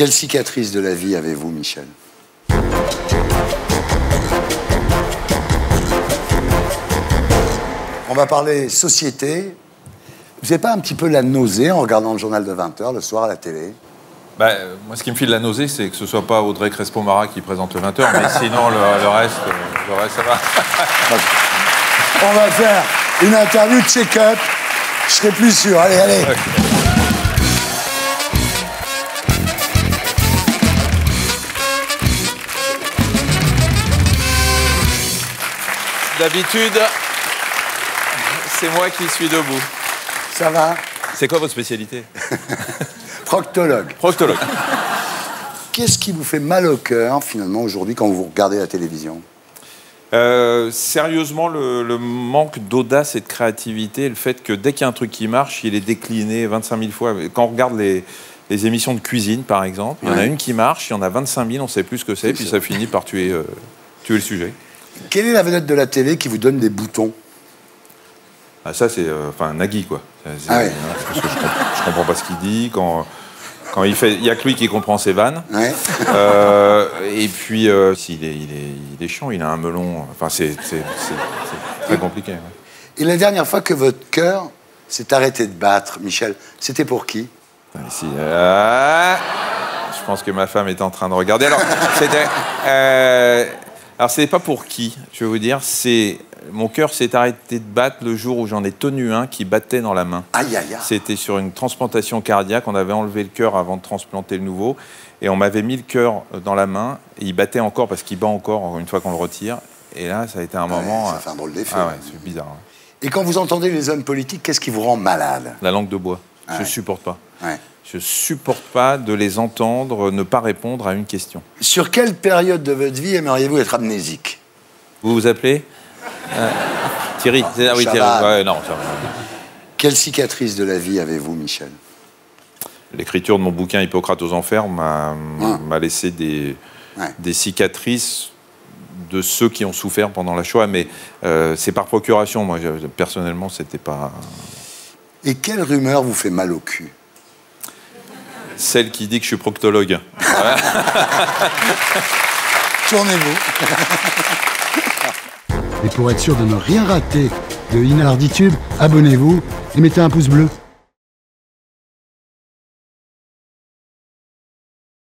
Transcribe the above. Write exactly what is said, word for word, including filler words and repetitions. Quelle cicatrice de la vie avez-vous, Michel? On va parler société. Vous n'avez pas un petit peu la nausée en regardant le journal de vingt heures le soir à la télé? Bah, moi, ce qui me file la nausée, c'est que ce ne soit pas Audrey Crespomara qui présente le vingt heures, mais sinon, le, le, reste, le reste, ça va. On va faire une interview de check-up. Je serai plus sûr. Allez, allez. Okay. D'habitude, c'est moi qui suis debout. Ça va? C'est quoi votre spécialité? Proctologue. Proctologue. Qu'est-ce qui vous fait mal au cœur, finalement, aujourd'hui, quand vous regardez la télévision? euh, Sérieusement, le, le manque d'audace et de créativité, le fait que dès qu'il y a un truc qui marche, il est décliné vingt-cinq mille fois. Quand on regarde les, les émissions de cuisine, par exemple, il y en a une qui marche, il y en a vingt-cinq mille, on ne sait plus ce que c'est, puis ça finit par tuer, euh, tuer le sujet. Quelle est la vedette de la télé qui vous donne des boutons? Ah, ça, c'est... Euh, enfin, Nagui, quoi. Ah ouais. Parce que je, je comprends pas ce qu'il dit. Quand, quand il fait... Il n'y a que lui qui comprend ses vannes. Ouais. Euh, et puis, euh, il, est, il, est, il est chiant, il a un melon. Enfin, c'est très compliqué. Ouais. Et la dernière fois que votre cœur s'est arrêté de battre, Michel, c'était pour qui? Enfin, ici, euh, je pense que ma femme est en train de regarder. Alors, c'était... Euh, alors, c'était pas pour qui, je vais vous dire. C'est... Mon cœur s'est arrêté de battre le jour où j'en ai tenu un qui battait dans la main. Aïe, aïe, aïe. C'était sur une transplantation cardiaque. On avait enlevé le cœur avant de transplanter le nouveau. Et on m'avait mis le cœur dans la main. Et il battait encore parce qu'il bat encore une fois qu'on le retire. Et là, ça a été un ouais, moment... Ça fait un drôle d'effet. Ah ouais, c'est bizarre. Et quand vous entendez les hommes politiques, qu'est-ce qui vous rend malade? La langue de bois. Ah Je ouais. supporte pas. Ouais. Je supporte pas de les entendre ne pas répondre à une question. Sur quelle période de votre vie aimeriez-vous être amnésique? Vous vous appelez Euh, Thierry, ah, ah, oui, Thierry. Ouais, non, ça va. Quelle cicatrice de la vie avez-vous, Michel? L'écriture de mon bouquin Hippocrate aux enfers m'a ouais. laissé des, ouais. des cicatrices de ceux qui ont souffert pendant la Shoah, mais euh, c'est par procuration. Moi, je, personnellement, c'était pas... Et quelle rumeur vous fait mal au cul? Celle qui dit que je suis proctologue. Tournez-vous. Et pour être sûr de ne rien rater de Inarditube, abonnez-vous et mettez un pouce bleu.